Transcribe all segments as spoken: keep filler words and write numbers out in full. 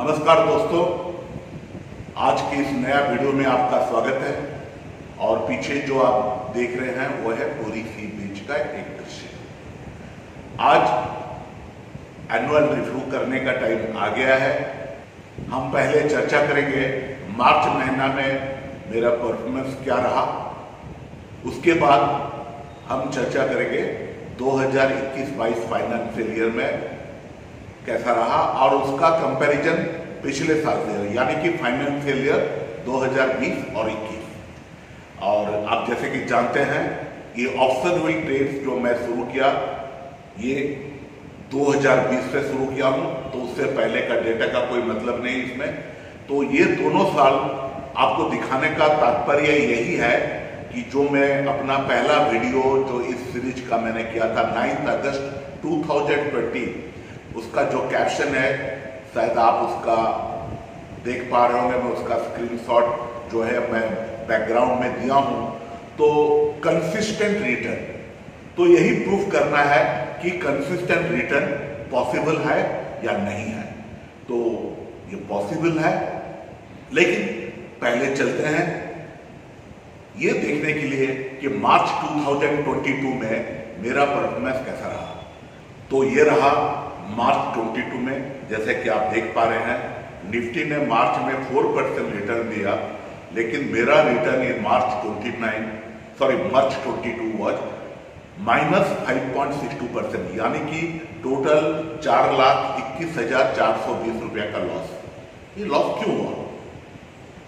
नमस्कार दोस्तों, आज के इस नया वीडियो में आपका स्वागत है। और पीछे जो आप देख रहे हैं वो है पूरी सी बीच का एक दृश्य। आज एनुअल रिव्यू करने का टाइम आ गया है। हम पहले चर्चा करेंगे मार्च महीना में मेरा परफॉर्मेंस क्या रहा, उसके बाद हम चर्चा करेंगे दो हज़ार इक्कीस बाईस फाइनेंशियल ईयर में कैसा रहा और उसका कंपैरिजन पिछले साल से, यानी कि फाइनेंशियल ईयर दो हज़ार बीस और इक्कीस। और आप जैसे कि जानते हैं ये ऑप्शन व्हील ट्रेड्स जो मैं शुरू किया ये दो हज़ार बीस से शुरू किया हूँ, तो उससे पहले का डेटा का कोई मतलब नहीं इसमें। तो ये दोनों साल आपको दिखाने का तात्पर्य यही है कि जो मैं अपना पहला वीडियो जो इस सीरीज का मैंने किया था ninth August two thousand twenty, उसका जो कैप्शन है शायद आप उसका देख पा रहे होंगे, मैं उसका स्क्रीनशॉट जो है मैं बैकग्राउंड में दिया हूं। तो कंसिस्टेंट रिटर्न, तो यही प्रूफ करना है कि कंसिस्टेंट रिटर्न पॉसिबल है या नहीं है। तो ये पॉसिबल है, लेकिन पहले चलते हैं ये देखने के लिए कि March two thousand twenty two में मेरा परफॉर्मेंस कैसा रहा। तो ये रहा मार्च बाईस में, जैसे कि आप देख पा रहे हैं निफ्टी ने मार्च में फोर परसेंट रिटर्न दिया, लेकिन मेरा return in March twenty nine sorry March बाईस was minus five point six two percent, यानी कि टोटल चार लाख इक्कीस हजार चार सौ बीस रुपया का लॉस। ये लॉस क्यों हुआ?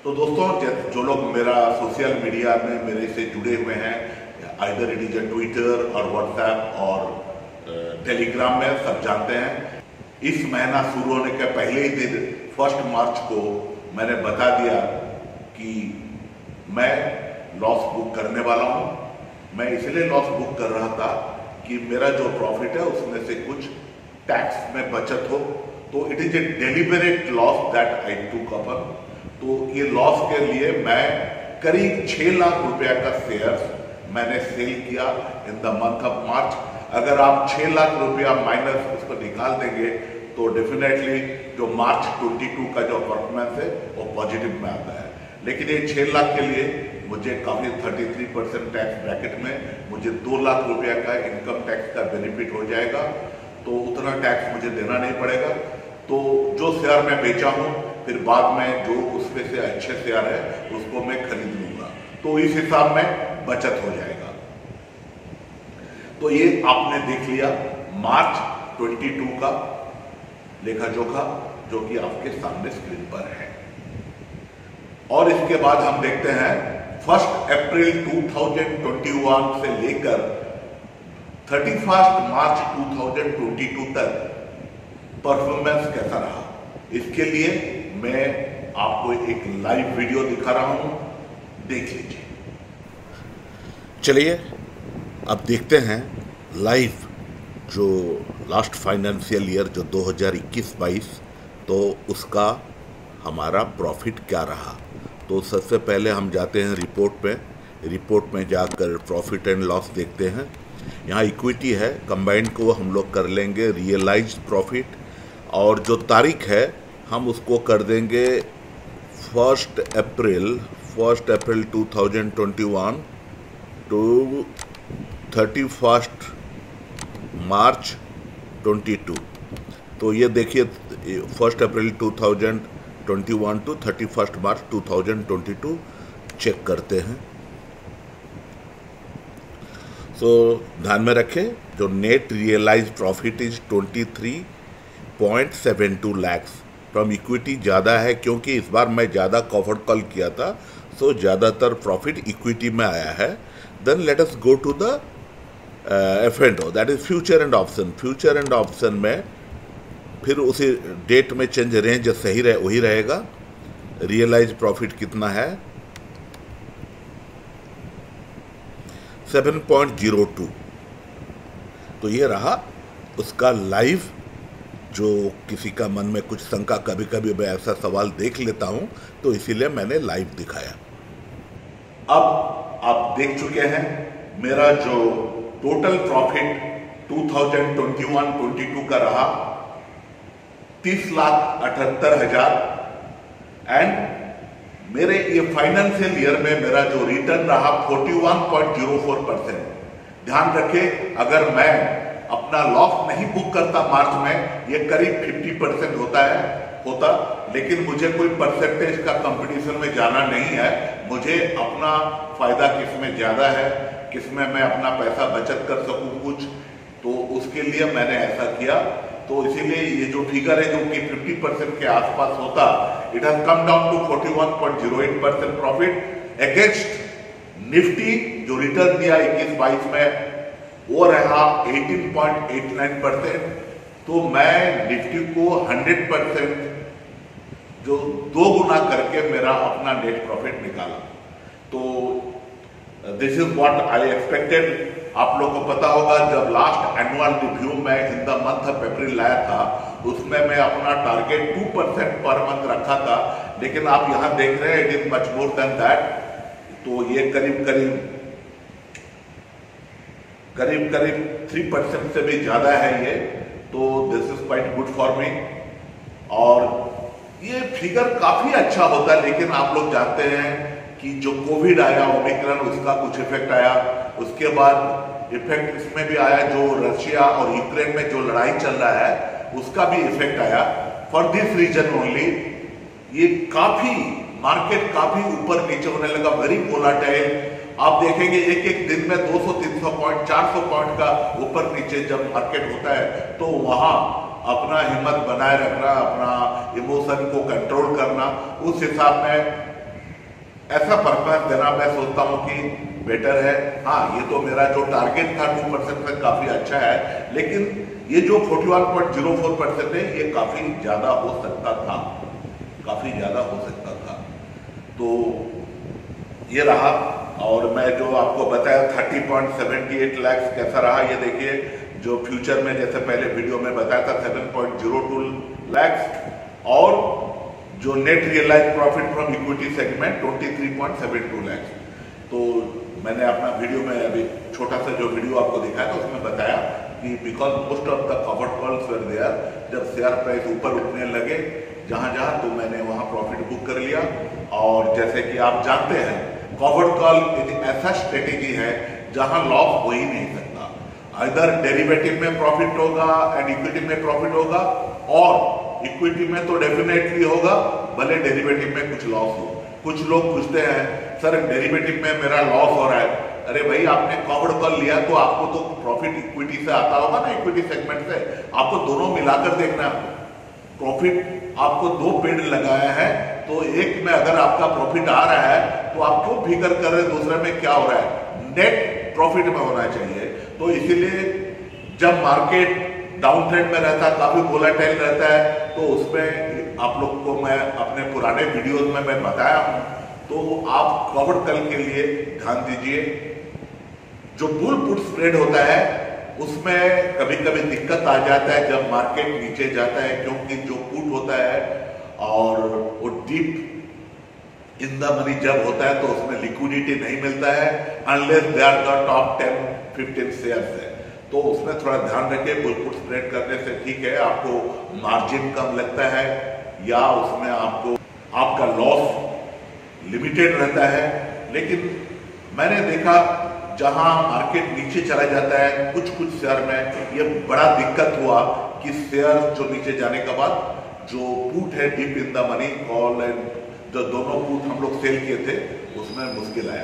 तो दोस्तों, जो लोग मेरा सोशल मीडिया में मेरे से जुड़े हुए हैं, either it is a Twitter और व्हाट्सएप और टेलीग्राम में, सब जानते हैं इस महीना शुरू होने के पहले ही दिन फर्स्ट मार्च को मैंने बता दिया कि मैं लॉस बुक करने वाला हूं। मैं इसलिए लॉस बुक कर रहा था कि मेरा जो प्रॉफिट है उसमें से कुछ टैक्स में बचत हो। तो it is a deliberate loss that I took upon. तो ये लॉस के लिए मैं करीब छह लाख रुपया का शेयर मैंने सेल किया in the month of March. अगर आप छह लाख रुपया माइनस उसको निकाल देंगे तो डेफिनेटली जो मार्च बाईस का जो परफॉर्मेंस है वो पॉजिटिव में आता है। लेकिन ये छह लाख के लिए मुझे काफी तैंतीस परसेंट टैक्स ब्रैकेट में मुझे दो लाख रुपया का इनकम टैक्स का बेनिफिट हो जाएगा, तो उतना टैक्स मुझे देना नहीं पड़ेगा। तो जो शेयर मैं बेचा हूँ फिर बाद में जो उसमें से अच्छे शेयर है उसको मैं खरीद लूंगा, तो इस हिसाब में बचत हो जाएगा। तो ये आपने देख लिया मार्च बाईस का लेखा जोखा जो कि आपके सामने स्क्रीन पर है। और इसके बाद हम देखते हैं first April two thousand twenty one से लेकर thirty first March two thousand twenty two तक परफॉर्मेंस कैसा रहा। इसके लिए मैं आपको एक लाइव वीडियो दिखा रहा हूं, देख लीजिए। चलिए अब देखते हैं लाइव जो लास्ट फाइनेंशियल ईयर जो दो हज़ार इक्कीस बाईस, तो उसका हमारा प्रॉफिट क्या रहा। तो सबसे पहले हम जाते हैं रिपोर्ट में। रिपोर्ट में जाकर प्रॉफिट एंड लॉस देखते हैं। यहाँ इक्विटी है, कंबाइंड को हम लोग कर लेंगे रियलाइज्ड प्रॉफिट, और जो तारीख है हम उसको कर देंगे first April first April two thousand twenty one to thirty first March बाईस। तो ये देखिए first April two thousand twenty one to thirty first March two thousand twenty two check करते हैं। सो so, ध्यान में रखें जो net realise profit is twenty three point seven two lakhs from equity ज़्यादा है, क्योंकि इस बार मैं ज़्यादा कॉफर कॉल किया था, सो ज़्यादातर प्रॉफिट इक्विटी में आया है। Then let us go to the F and O, that is future and option. Future and option में फिर उसी डेट में चेंज रेंज सही रहे वही रहेगा। रियलाइज प्रॉफिट कितना है सेवन पॉइंट ज़ीरो टू, तो ये रहा उसका लाइव। जो किसी का मन में कुछ शंका, कभी कभी मैं ऐसा सवाल देख लेता हूं, तो इसीलिए मैंने लाइव दिखाया। अब आप देख चुके हैं मेरा जो total profit two thousand twenty one twenty two का रहा तीस लाख अठहत्तर हजार एंड मेरे ये फाइनेंशियल ईयर में मेरा जो रिटर्न रहा इकतालीस पॉइंट शून्य चार परसेंट। ध्यान रखें, अगर मैं अपना लॉस नहीं बुक करता मार्च में ये करीब पचास परसेंट होता है होता लेकिन मुझे कोई परसेंटेज का कंपटीशन में जाना नहीं है। मुझे अपना फायदा किसमें ज्यादा है, किसमें मैं अपना पैसा बचत कर सकूं कुछ, तो उसके लिए मैंने ऐसा किया। तो इसीलिए ये जो फिगर है जो कि पचास परसेंट के आसपास होता, it has come down to इकतालीस पॉइंट शून्य आठ परसेंट प्रॉफिट अगेंस्ट निफ्टी जो रिटर्न दिया इक्कीस बाईस में वो रहा अठारह पॉइंट आठ नौ परसेंट। तो मैं निफ्टी को सौ परसेंट जो दो गुना करके मेरा अपना नेट प्रॉफिट निकाला। तो this is what I expected. आप लोगों को पता होगा जब लास्ट एनुअल रिव्यू में in the month of April लाया था उसमें मैं अपना target two percent per month रखा था, लेकिन आप यहाँ देख रहे हैं it is much more than that. तो ये करीब करीब करीब करीब थ्री परसेंट से भी ज्यादा है ये। तो this is quite good for me और ये फिगर काफी अच्छा होता है। लेकिन आप लोग जानते हैं कि जो कोविड आया ओमिक्रॉन उसका कुछ इफेक्ट आया, उसके बाद इफेक्ट इसमें भी आया जो रशिया और यूक्रेन में जो लड़ाई चल रहा है उसका भी इफेक्ट आया। फॉर दिस रीजन ओनली ये काफी मार्केट काफी ऊपर नीचे होने लगा, वेरी वोलेटाइल। आप देखेंगे एक एक दिन में दो सौ तीन सौ पॉइंट चार सौ पॉइंट का ऊपर नीचे जब मार्केट होता है तो वहां अपना हिम्मत बनाए रखना, अपना इमोशन को कंट्रोल करना, उस हिसाब में ऐसा परफॉर्मेंस देना मैं सोचता हूँ कि बेटर है। हाँ, ये तो मेरा जो टारगेट था टू परसेंट तक काफी अच्छा है, लेकिन ये जो इकतालीस पॉइंट शून्य चार परसेंट है ये काफी ज्यादा हो सकता था, काफी ज्यादा हो सकता था। तो ये रहा, और मैं जो आपको बताया तीस पॉइंट सात आठ लाख कैसा रहा ये देखिए। जो फ्यूचर में जैसे पहले वीडियो में बताया था सात पॉइंट शून्य दो लाख और जो net realise profit from equity segment तेईस पॉइंट सात दो लाख। तो मैंने अपना वीडियो में अभी छोटा सा जो वीडियो आपको दिखाया था उसमें बताया कि because most of the cover calls were there, जब शेयर प्राइस ऊपर उठने लगे जहाँ जहाँ तो मैंने वहाँ प्रॉफिट बुक कर लिया। और जैसे कि आप जानते हैं कवर कॉल एक ऐसा स्ट्रेटेजी है जहाँ लॉस हो ही नहीं सकता। अदर डेरिवेटिव में प्रॉफिट होगा एंड इक्विटी में प्रॉफिट होगा, और इक्विटी में तो डेफिनेटली होगा भले डेरिवेटिव में कुछ लॉस हो। कुछ लोग पूछते हैं सर डेरिवेटिव में मेरा लॉस हो रहा है, अरे भाई आपने कवर कॉल लिया तो आपको तो प्रॉफिट इक्विटी से आता होगा ना, इक्विटी सेगमेंट से, आपको दोनों मिलाकर देखना है। प्रॉफिट आपको दो पेड़ लगाया है तो एक में अगर आपका प्रॉफिट आ रहा है तो आप क्यों फिकर कर रहे दूसरे में क्या हो रहा है, नेट प्रॉफिट में होना चाहिए। तो इसीलिए जब मार्केट डाउन ट्रेंड में रहता है, काफी वोलेटाइल रहता है, तो उसमें आप लोग को मैं अपने पुराने वीडियोस में मैं बताया हूं, तो आप कवर कॉल के लिए ध्यान दीजिए। जो बुल पुट स्प्रेड होता है उसमें कभी कभी दिक्कत आ जाता है जब मार्केट नीचे जाता है, क्योंकि जो पुट होता है और वो डीप इन द मनी जब होता है तो उसमें लिक्विडिटी नहीं मिलता है unless they are the top ten fifteen shares है। तो उसमें थोड़ा ध्यान रखें, बुल पुट स्प्रेड करने से ठीक है आपको मार्जिन कम लगता है या उसमें आपको आपका लॉस लिमिटेड रहता है। लेकिन मैंने देखा जहां मार्केट नीचे चला जाता है कुछ कुछ शेयर में ये बड़ा दिक्कत हुआ कि शेयर जो नीचे जाने के बाद जो पुट है deep in the money call and जो दोनों पुट हम लोग सेल किए थे उसमें मुश्किल आया।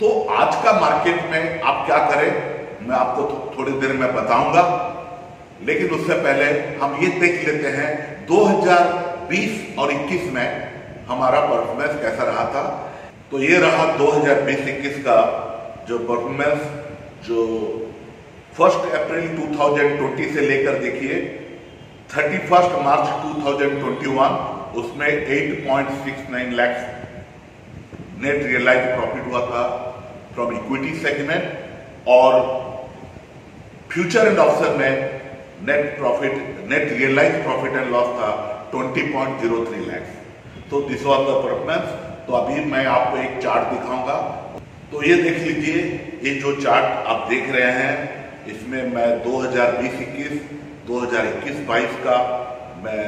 तो आज का मार्केट में आप क्या करें मैं आपको थो, थोड़ी देर में बताऊंगा, लेकिन उससे पहले हम ये देख लेते हैं दो हज़ार बीस और इक्कीस में हमारा परफॉर्मेंस कैसा रहा था। तो ये रहा दो हज़ार बीस इक्कीस का जो परफॉर्मेंस, जो फर्स्ट अप्रैल दो हज़ार बीस से लेकर देखिए थर्टी फर्स्ट मार्च दो हज़ार इक्कीस उसमें आठ पॉइंट छह नौ लाख नेट रियलाइज प्रॉफिट हुआ था फ्रॉम इक्विटी सेगमेंट और फ्यूचर एंड ऑप्शन में net profit net realise profit and loss था बीस पॉइंट शून्य तीन लाख। तो दिस वाज द परफॉर्मेंस। तो अभी मैं आपको एक चार्ट दिखाऊंगा, तो ये देख लीजिए ये जो चार्ट आप देख रहे हैं इसमें मैं दो हज़ार बीस इक्कीस, दो हज़ार इक्कीस बाईस का मैं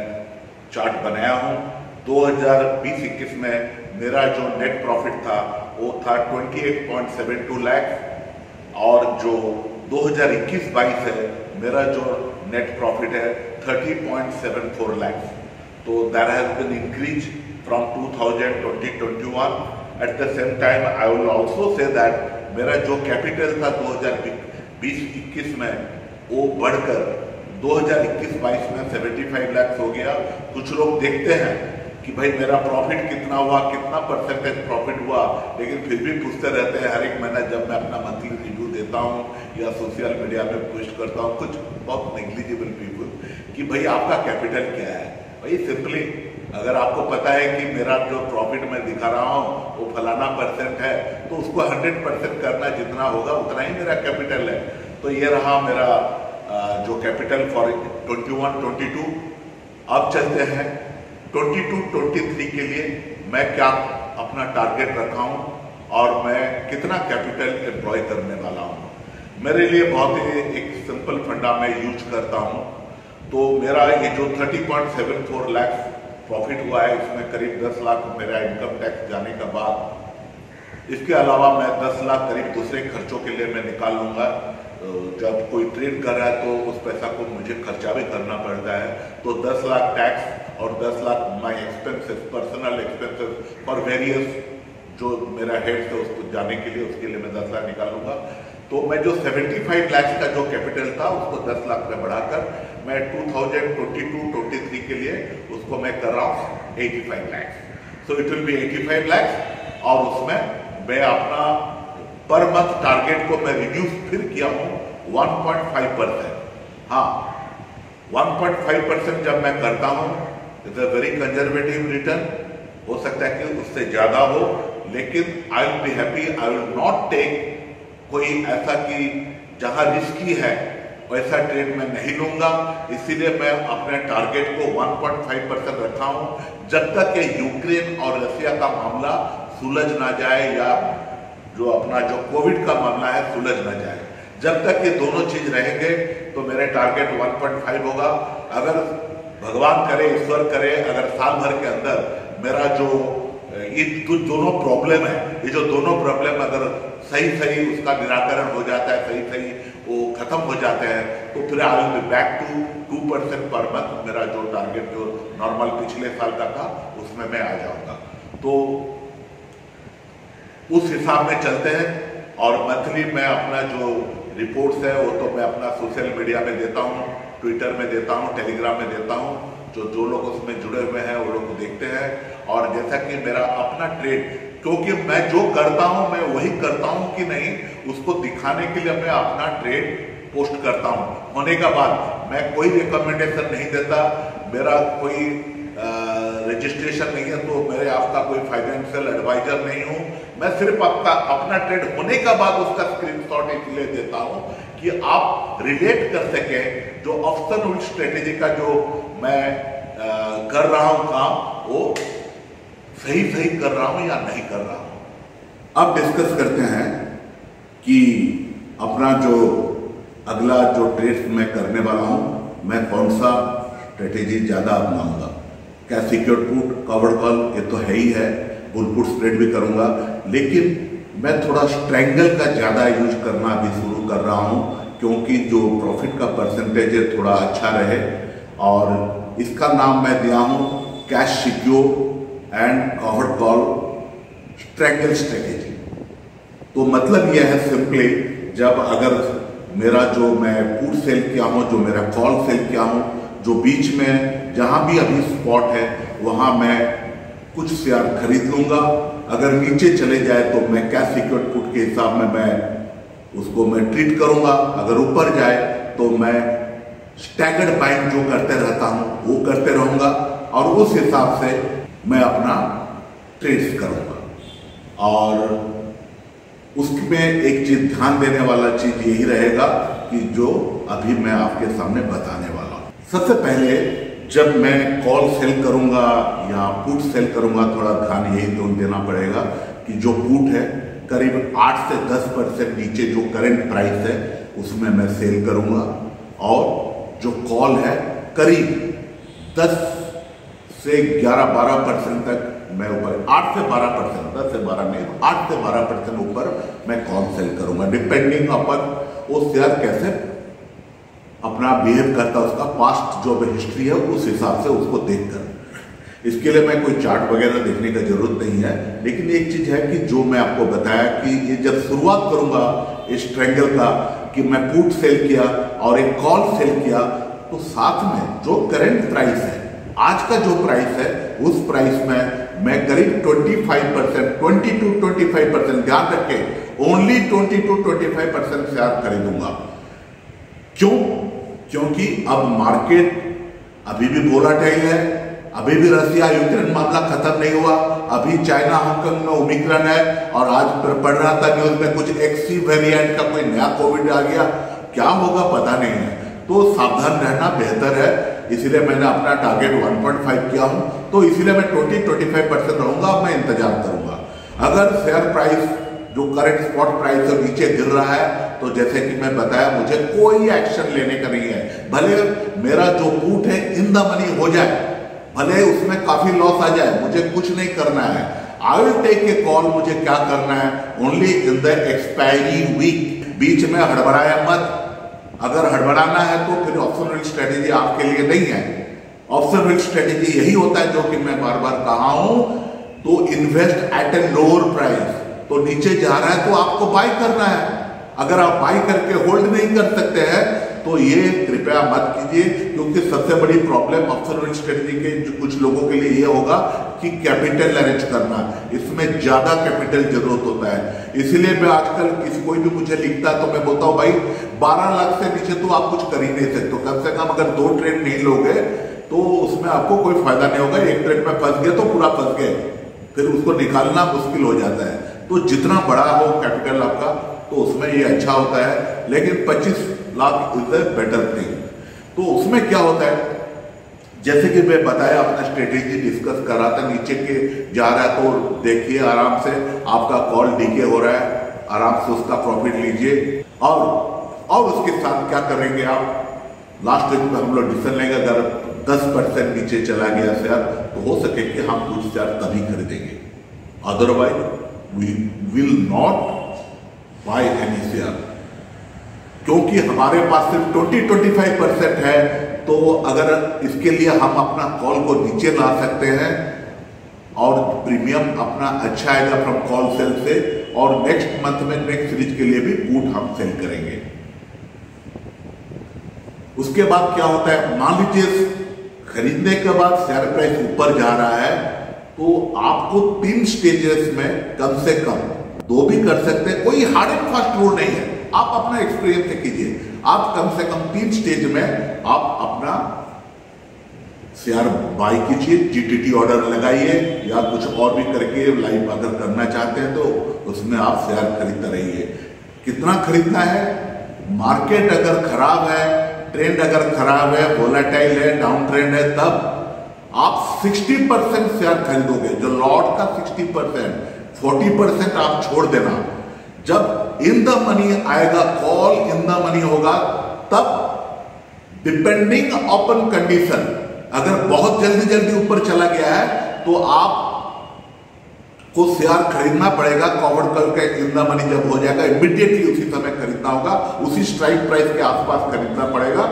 चार्ट बनाया हूँ। दो हज़ार बीस इक्कीस में मेरा जो नेट प्रॉफिट था वो था अट्ठाईस पॉइंट सात दो लाख और जो दो हज़ार इक्कीस बाईस है मेरा जो नेट प्रॉफिट है तीस पॉइंट सात चार लाख। तो that has been increased from two thousand twenty to twenty-one. At the same time, I will also say that मेरा जो कैपिटल था दो हज़ार बीस इक्कीस में वो बढ़कर दो हज़ार इक्कीस बाईस में पचहत्तर लाख हो गया। कुछ लोग देखते हैं कि भाई मेरा प्रॉफिट कितना हुआ, कितना परसेंटेज प्रॉफिट हुआ, लेकिन फिर भी पूछते रहते हैं हर एक महीना जब मैं अपना मंथली रिव्यू देता हूँ या सोशल मीडिया पे पोस्ट करता हूँ, कुछ बहुत नेग्लिजिबल पीपल कि भाई आपका कैपिटल क्या है। भाई सिंपली अगर आपको पता है कि मेरा जो प्रॉफिट मैं दिखा रहा हूँ वो फलाना परसेंट है तो उसको हंड्रेड परसेंट करना जितना होगा उतना ही मेरा कैपिटल है। तो ये रहा मेरा जो capital for twenty one twenty two. अब चलते हैं ट्वेंटी टू ट्वेंटी थ्री के लिए मैं क्या अपना टारगेट रखा हूँ और मैं कितना कैपिटल एम्प्लॉय करने वाला हूँ। मेरे लिए बहुत ही एक सिंपल फंडा मैं यूज करता हूँ। तो मेरा ये जो तीस पॉइंट सात चार लाख प्रॉफिट हुआ है इसमें करीब दस लाख मेरा इनकम टैक्स जाने का बाद, इसके अलावा मैं दस लाख करीब दूसरे खर्चों के लिए मैं निकाल लूँगा। जब कोई ट्रेड कर रहा है तो उस पैसा को मुझे खर्चा भी करना पड़ता है, तो दस लाख टैक्स और दस lakh my expenses, personal expenses और वेरियस जो मेरा हेड है उसको जाने के लिए, उसके लिए मैं दस लाख निकालूंगा। तो मैं जो पचहत्तर लाख का जो कैपिटल था उसको दस लाख में बढ़ाकर मैं two thousand twenty two twenty three के लिए उसको मैं कर रहा हूँ पचासी lakh. So it will be पचासी लाख और उसमें मैं अपना पर मंथ टारगेट को मैं रिड्यूस फिर किया हूँ वन पॉइंट फाइव परसेंट। हाँ, वन पॉइंट फाइव परसेंट जब मैं करता हूँ it's a very conservative return, हो सकता है कि उससे ज़्यादा हो, लेकिन I will be happy. I will not take कोई ऐसा कि जहाँ रिस्की है वैसा ट्रेड मैं नहीं लूँगा, इसीलिए मैं अपने टारगेट को वन पॉइंट फाइव परसेंट रखा हूँ। जब तक के यूक्रेन और रसिया का मामला सुलझ ना जाए या जो अपना जो कोविड का मामला है सुलझ ना जाए, जब तक ये दोनों चीज़ रहेंगे तो मेरे टारगेट वन पॉइंट फाइव होगा। अगर भगवान करे, ईश्वर करे, अगर साल भर के अंदर मेरा जो ये दोनों प्रॉब्लम है, ये जो दोनों प्रॉब्लम अगर सही सही उसका निराकरण हो जाता है, सही सही वो खत्म हो जाते हैं, तो फिर I will be back to two percent per month मेरा जो टारगेट जो नॉर्मल पिछले साल का था उसमें मैं आ जाऊंगा। तो उस हिसाब में चलते हैं। और मंथली मैं अपना जो रिपोर्ट्स है वो तो मैं अपना सोशल मीडिया में देता हूँ, ट्विटर में देता हूँ, टेलीग्राम में देता हूँ, जो जो लोग उसमें जुड़े हुए हैं वो लोग देखते हैं। और जैसा कि मेरा अपना ट्रेड, क्योंकि मैं जो करता हूं मैं वही करता हूं कि नहीं, उसको दिखाने के लिए मैं अपना ट्रेड पोस्ट करता हूं। होने के बाद मैं कोई रिकमेंडेशन नहीं देता, मेरा कोई रजिस्ट्रेशन नहीं है, तो मेरे आपका कोई फाइनेंशियल एडवाइजर नहीं हूँ। मैं सिर्फ आपका अपना ट्रेड होने के बाद उसका स्क्रीनशॉट इसलिए देता हूँ कि आप रिलेट कर सकें। जो ऑप्शन व्हील स्ट्रेटेजी का जो मैं आ, कर रहा हूँ काम वो सही सही कर रहा हूँ या नहीं कर रहा हूँ। अब डिस्कस करते हैं कि अपना जो अगला जो ट्रेड मैं करने वाला हूँ मैं कौन सा स्ट्रेटेजी ज़्यादा अपनाऊँगा। क्या सिक्योर पुट, कवर कॉल ये तो है ही है, बुल पुट स्प्रेड भी करूँगा, लेकिन मैं थोड़ा स्ट्रैंगल का ज़्यादा यूज करना भी शुरू कर रहा हूँ क्योंकि जो प्रॉफिट का परसेंटेज है थोड़ा अच्छा रहे। और इसका नाम मैं दिया हूँ cash secure and cover call strangle strategy. तो मतलब यह है सिंपली, जब अगर मेरा जो मैं पुट सेल किया हूँ, जो मेरा कॉल सेल किया हूँ, जो बीच में जहाँ भी अभी स्पॉट है वहाँ मैं कुछ शेयर खरीद लूँगा, अगर नीचे चले जाए तो मैं कैश सिक्योर्ड पुट के हिसाब में मैं उसको मैं ट्रीट करूँगा, अगर ऊपर जाए तो मैं स्टैगर्ड बाइंग जो करते रहता हूँ वो करते रहूँगा और उस हिसाब से मैं अपना ट्रेड्स करूँगा। और उसमें एक चीज़ ध्यान देने वाला चीज़ यही रहेगा कि जो अभी मैं आपके सामने बताने वाला हूँ। सबसे पहले जब मैं कॉल सेल करूंगा या पुट सेल करूंगा, थोड़ा ध्यान यही ध्यान देना पड़ेगा कि जो पुट है करीब आठ से दस परसेंट नीचे जो करेंट प्राइस है उसमें मैं सेल करूंगा और जो कॉल है करीब दस से ग्यारह बारह परसेंट तक मैं ऊपर, आठ से बारह परसेंट, दस से बारह में आठ से बारह परसेंट ऊपर मैं कॉल सेल करूंगा, डिपेंडिंग अपन वो शेयर कैसे अपना बिहेव करता है, उसका पास्ट जो हिस्ट्री है उस हिसाब से उसको देख कर। इसके लिए मैं कोई चार्ट वगैरह देखने का जरूरत नहीं है, लेकिन एक चीज है कि जो मैं आपको बताया कि ये जब शुरुआत करूंगा इस ट्रैंगल का कि मैं पुट सेल किया और एक कॉल सेल किया, तो साथ में जो करंट प्राइस है, आज का जो प्राइस है, उस प्राइस में मैं करीब पच्चीस परसेंट, बाईस, पच्चीस परसेंट, याद रखें ओनली बाईस, पच्चीस परसेंट से आप खरीदूंगा। क्यों? क्योंकि अब मार्केट अभी भी वोलेटाइल है, अभी भी रसिया यूक्रेन मामला खत्म नहीं हुआ, अभी चाइना हांगकांग में ओमिक्रॉन है, और आज पढ़ रहा था न्यूज में कुछ एक्सी वेरिएंट का कोई नया कोविड आ गया, क्या होगा पता नहीं है, तो सावधान रहना बेहतर है। इसीलिए मैंने अपना टारगेट वन पॉइंट फाइव किया हूं, तो इसीलिए मैं बीस से पच्चीस परसेंट रहूंगा, मैं इंतजार करूंगा। अगर शेयर प्राइस जो करेंट स्पॉट प्राइस से नीचे गिर रहा है, तो जैसे कि मैं बताया मुझे कोई एक्शन लेने का नहीं है, भले मेरा जो पुट है इन द मनी हो जाए, भले उसमें काफी लॉस आ जाए, मुझे कुछ नहीं करना है। I will take a call, मुझे क्या करना है, only in the expiry week, बीच में हड़बड़ाया मत। अगर हड़बड़ाना है तो फिर ऑप्शन व्हील स्ट्रेटेजी आपके लिए नहीं है। ऑप्शन व्हील स्ट्रेटेजी यही होता है जो कि मैं बार बार कहा हूं, तो invest at a lower price, तो नीचे जा रहा है तो आपको बाय करना है, अगर आप बाय करके होल्ड नहीं कर सकते हैं तो ये कृपया मत कीजिए, क्योंकि सबसे बड़ी प्रॉब्लम ऑप्शन व्हील स्ट्रेटेजी के जो कुछ लोगों के लिए ये होगा कि कैपिटल अरेंज करना, इसमें ज्यादा कैपिटल जरूरत होता है। इसीलिए मैं आजकल किसी कोई भी मुझे लिखता है तो मैं बोलता हूँ भाई बारह लाख से नीचे तो आप कुछ कर ही नहीं सकते, कम से कम अगर दो ट्रेड नहीं लोगे तो उसमें आपको कोई फायदा नहीं होगा, एक ट्रेड में फंस गए तो पूरा फंस गए, फिर उसको निकालना मुश्किल हो जाता है। तो जितना बड़ा हो कैपिटल आपका तो उसमें ये अच्छा होता है, लेकिन पच्चीस lakh is the better thing. तो उसमें क्या होता है, जैसे कि मैं बताया अपना स्ट्रेटेजी डिस्कस कर रहा था, नीचे के जा रहा है तो देखिए आराम से आपका कॉल डीके हो रहा है, आराम से उसका प्रॉफिट लीजिए, और और उसके साथ क्या करेंगे आप, लास्ट वीक में हम लोग डिसीजन लेंगे, अगर दस परसेंट नीचे चला गया शेयर तो हो सके कि हम कुछ शेयर तभी खरीदेंगे, otherwise we will not buy any share, क्योंकि हमारे पास सिर्फ बीस से पच्चीस परसेंट है। तो अगर इसके लिए हम अपना कॉल को नीचे ला सकते हैं और प्रीमियम अपना अच्छा आएगा फ्रॉम कॉल सेल से, और नेक्स्ट मंथ में नेक्स्ट सीरीज के लिए भी पुट हम सेल करेंगे। उसके बाद क्या होता है, मान लीजिए खरीदने के बाद शेयर प्राइस ऊपर जा रहा है, तो आपको तीन स्टेजेस में कम से कम दो भी कर सकते हैं, कोई हार्ड एंड फास्ट रूल नहीं है, आप अपना एक्सपीरियंस से कीजिए, आप कम से कम तीन स्टेज में आप अपना शेयर बाय कीजिए, जीटीटी ऑर्डर लगाइए या कुछ और भी करके लाइव अगर करना चाहते हैं तो उसमें आप शेयर खरीदते रहिए। कितना खरीदना है, मार्केट अगर खराब है, ट्रेंड अगर खराब है, वोलेटाइल है, डाउन ट्रेंड है, तब आप सिक्सटी परसेंट शेयर खरीदोगे, जो लॉट का सिक्सटी परसेंट, फोर्टी परसेंट आप छोड़ देना। जब इन द मनी आएगा, कॉल इन द मनी होगा, तब डिपेंडिंग अपॉन कंडीशन, अगर बहुत जल्दी जल्दी ऊपर चला गया है तो आप को शेयर खरीदना पड़ेगा, कवर करके इन द मनी जब हो जाएगा इमिडिएटली उसी समय खरीदना होगा, उसी स्ट्राइक प्राइस के आसपास खरीदना पड़ेगा,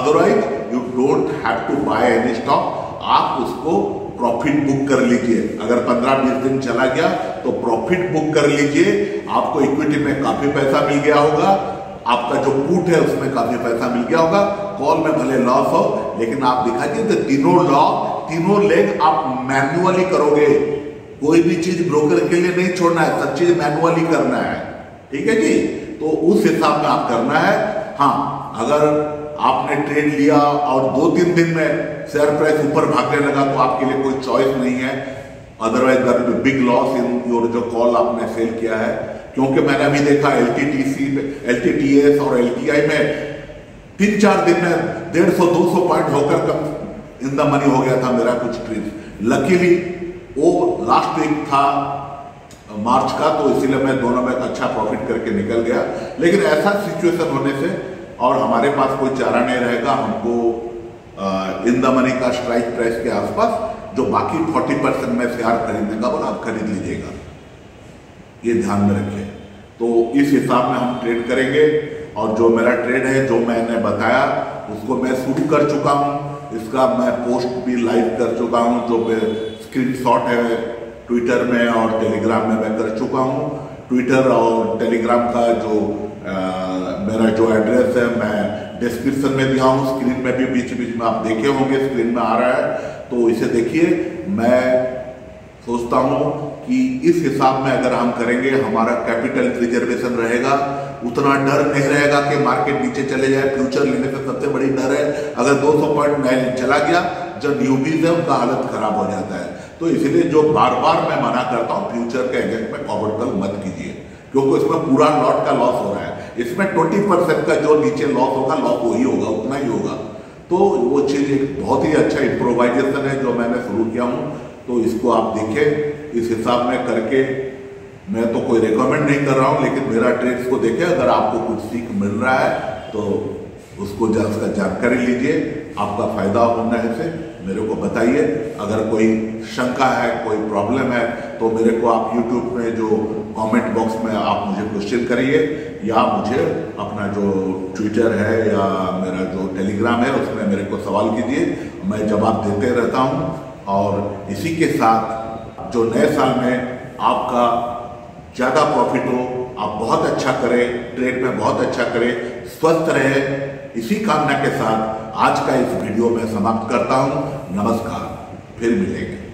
otherwise you don't have to buy any stock. आप उसको प्रॉफिट बुक कर लीजिए, अगर पंद्रह बीस दिन चला गया तो प्रॉफिट बुक कर लीजिए, आपको इक्विटी में काफी पैसा मिल गया होगा, आपका जो पुट है उसमें काफी पैसा मिल गया होगा, कॉल में भले लॉस हो, लेकिन आप दिखा दीजिए तीनों लॉस तीनों लेग आप मैन्युअली करोगे, कोई भी चीज ब्रोकर के लिए नहीं छोड़ना है, सब चीज मैन्युअली करना है, ठीक है जी, तो उस हिसाब में आप करना है। हाँ, अगर आपने ट्रेड लिया और दो तीन दिन में शेयर प्राइस ऊपर भागने लगा तो आपके लिए कोई चॉइस नहीं है, otherwise that will be big loss in your जो कॉल आपने सेल किया है, क्योंकि मैंने अभी देखा एलटीटीसी एलटीटीएस और एलटीआई में तीन चार दिन में डेढ़ सौ दो सौ पॉइंट होकर कम इन द मनी हो गया था मेरा कुछ ट्रेड, लकीली वो लास्ट वीक था मार्च का, तो इसीलिए मैं दोनों में अच्छा प्रॉफिट करके निकल गया। लेकिन ऐसा सिचुएशन होने से और हमारे पास कोई चारा नहीं रहेगा, हमको इन द मनी का स्ट्राइक प्राइस के आसपास जो बाकी चालीस परसेंट में शेयर खरीदने का बोला आप खरीद लीजिएगा, ये ध्यान में रखें। तो इस हिसाब में हम ट्रेड करेंगे और जो मेरा ट्रेड है जो मैंने बताया उसको मैं शूट कर चुका हूँ, इसका मैं पोस्ट भी लाइव कर चुका हूँ, जो स्क्रीनशॉट है ट्विटर में और टेलीग्राम में मैं कर चुका हूँ। ट्विटर और टेलीग्राम का जो आ, मेरा जो एड्रेस है मैं डिस्क्रिप्शन में दिया हूँ, स्क्रीन में भी बीच बीच में आप देखे होंगे स्क्रीन में आ रहा है, तो इसे देखिए। मैं सोचता हूँ कि इस हिसाब में अगर हम करेंगे हमारा कैपिटल रिजर्वेशन रहेगा, उतना डर नहीं रहेगा कि मार्केट नीचे चले जाए। फ्यूचर लेने का सबसे बड़ी डर है, अगर दो सौ पॉइंट नहीं चला गया जब न्यूबीज है उनका हालत खराब हो जाता है। तो इसलिए जो बार बार मैं मना करता हूँ फ्यूचर के अगेंस्ट में कॉवर कॉल मत कीजिए, क्योंकि इसमें पूरा लॉट का लॉस हो रहा है, इसमें ट्वेंटी परसेंट का जो नीचे लॉस होगा लॉस वही होगा, उतना ही होगा। तो वो चीज़ एक बहुत ही अच्छा इम्प्रोवाइजेशन है जो मैंने शुरू किया हूँ, तो इसको आप देखें। इस हिसाब में करके मैं तो कोई रेकमेंड नहीं कर रहा हूँ, लेकिन मेरा ट्रेड्स को देखें, अगर आपको कुछ सीख मिल रहा है तो उसको जा उसका जानकारी लीजिए, आपका फ़ायदा होना है से मेरे को बताइए। अगर कोई शंका है कोई प्रॉब्लम है तो मेरे को आप यूट्यूब में जो कमेंट बॉक्स में आप मुझे क्वेश्चन करिए, या मुझे अपना जो ट्विटर है या मेरा जो टेलीग्राम है उसमें मेरे को सवाल कीजिए, मैं जवाब देते रहता हूं। और इसी के साथ जो नए साल में आपका ज़्यादा प्रॉफिट हो, आप बहुत अच्छा करें ट्रेड में, बहुत अच्छा करें, स्वस्थ रहें, इसी कामना के साथ आज का इस वीडियो में समाप्त करता हूं। नमस्कार, फिर मिलेंगे।